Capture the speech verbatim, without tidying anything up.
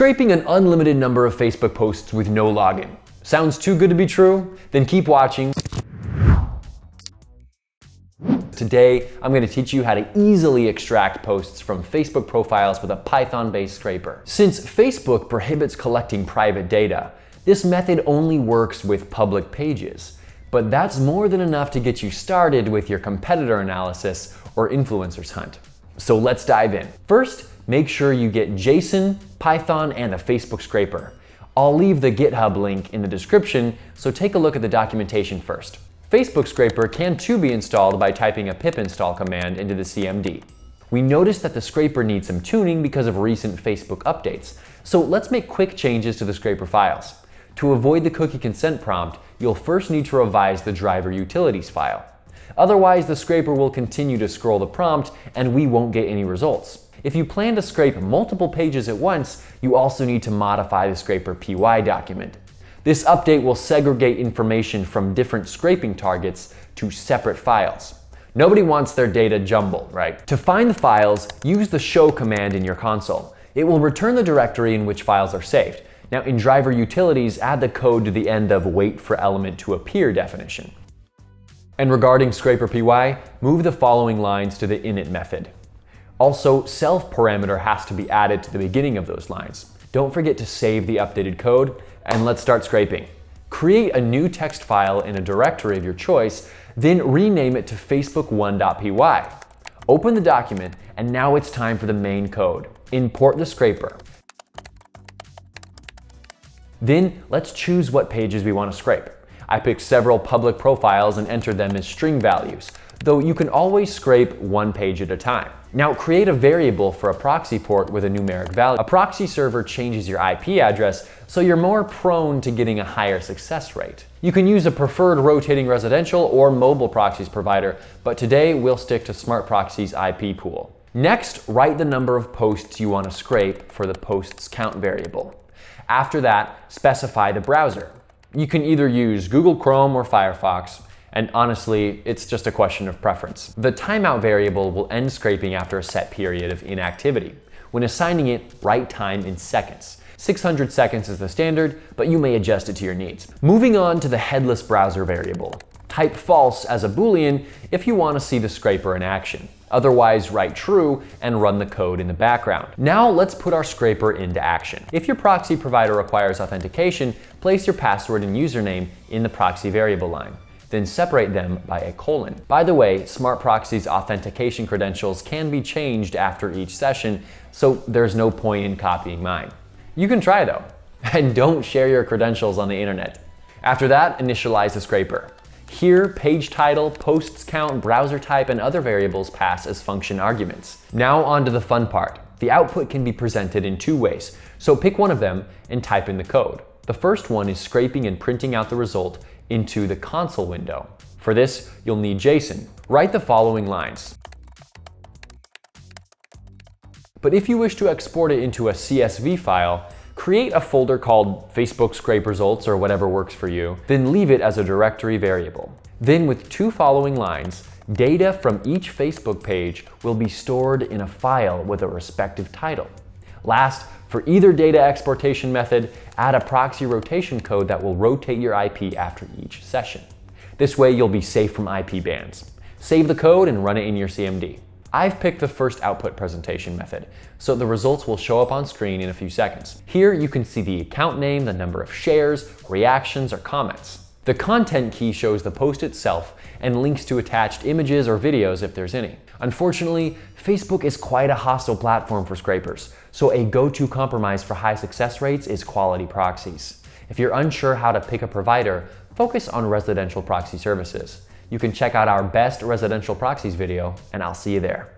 Scraping an unlimited number of Facebook posts with no login. Sounds too good to be true? Then keep watching. Today, I'm going to teach you how to easily extract posts from Facebook profiles with a Python-based scraper. Since Facebook prohibits collecting private data, this method only works with public pages. But that's more than enough to get you started with your competitor analysis or influencers hunt. So let's dive in. First, make sure you get JSON, Python, and the Facebook scraper. I'll leave the GitHub link in the description, so take a look at the documentation first. Facebook Scraper can too be installed by typing a pip install command into the C M D. We noticed that the scraper needs some tuning because of recent Facebook updates, so let's make quick changes to the scraper files. To avoid the cookie consent prompt, you'll first need to revise the driver utilities file. Otherwise, the scraper will continue to scroll the prompt and we won't get any results. If you plan to scrape multiple pages at once, you also need to modify the scraper dot P Y document. This update will segregate information from different scraping targets to separate files. Nobody wants their data jumbled, right? To find the files, use the show command in your console. It will return the directory in which files are saved. Now, in driver utilities, add the code to the end of wait for element to appear definition. And regarding scraper dot P Y, move the following lines to the init method. Also, self parameter has to be added to the beginning of those lines. Don't forget to save the updated code, and let's start scraping. Create a new text file in a directory of your choice, then rename it to Facebook one dot P Y. Open the document, and now it's time for the main code. Import the scraper. Then let's choose what pages we want to scrape. I picked several public profiles and entered them as string values, though you can always scrape one page at a time. Now create a variable for a proxy port with a numeric value. A proxy server changes your I P address, so you're more prone to getting a higher success rate. You can use a preferred rotating residential or mobile proxies provider, but today we'll stick to Smart Proxy's I P pool. Next, write the number of posts you want to scrape for the posts count variable. After that, specify the browser. You can either use Google Chrome or Firefox, and honestly, it's just a question of preference. The timeout variable will end scraping after a set period of inactivity. When assigning it, write time in seconds. six hundred seconds is the standard, but you may adjust it to your needs. Moving on to the headless browser variable. Type false as a Boolean if you want to see the scraper in action. Otherwise, write true and run the code in the background. Now let's put our scraper into action. If your proxy provider requires authentication, place your password and username in the proxy variable line, then separate them by a colon. By the way, Smart Proxy's authentication credentials can be changed after each session, so there's no point in copying mine. You can try though, and don't share your credentials on the internet. After that, initialize the scraper. Here, page title, posts count, browser type, and other variables pass as function arguments. Now onto the fun part. The output can be presented in two ways, so pick one of them and type in the code. The first one is scraping and printing out the result into the console window. For this, you'll need JSON. Write the following lines. But if you wish to export it into a C S V file, create a folder called Facebook Scrape Results or whatever works for you, then leave it as a directory variable. Then with two following lines, data from each Facebook page will be stored in a file with a respective title. Last, for either data exportation method, add a proxy rotation code that will rotate your I P after each session. This way you'll be safe from I P bans. Save the code and run it in your C M D. I've picked the first output presentation method, so the results will show up on screen in a few seconds. Here you can see the account name, the number of shares, reactions, or comments. The content key shows the post itself and links to attached images or videos if there's any. Unfortunately, Facebook is quite a hostile platform for scrapers, so a go-to compromise for high success rates is quality proxies. If you're unsure how to pick a provider, focus on residential proxy services. You can check out our best residential proxies video, and I'll see you there.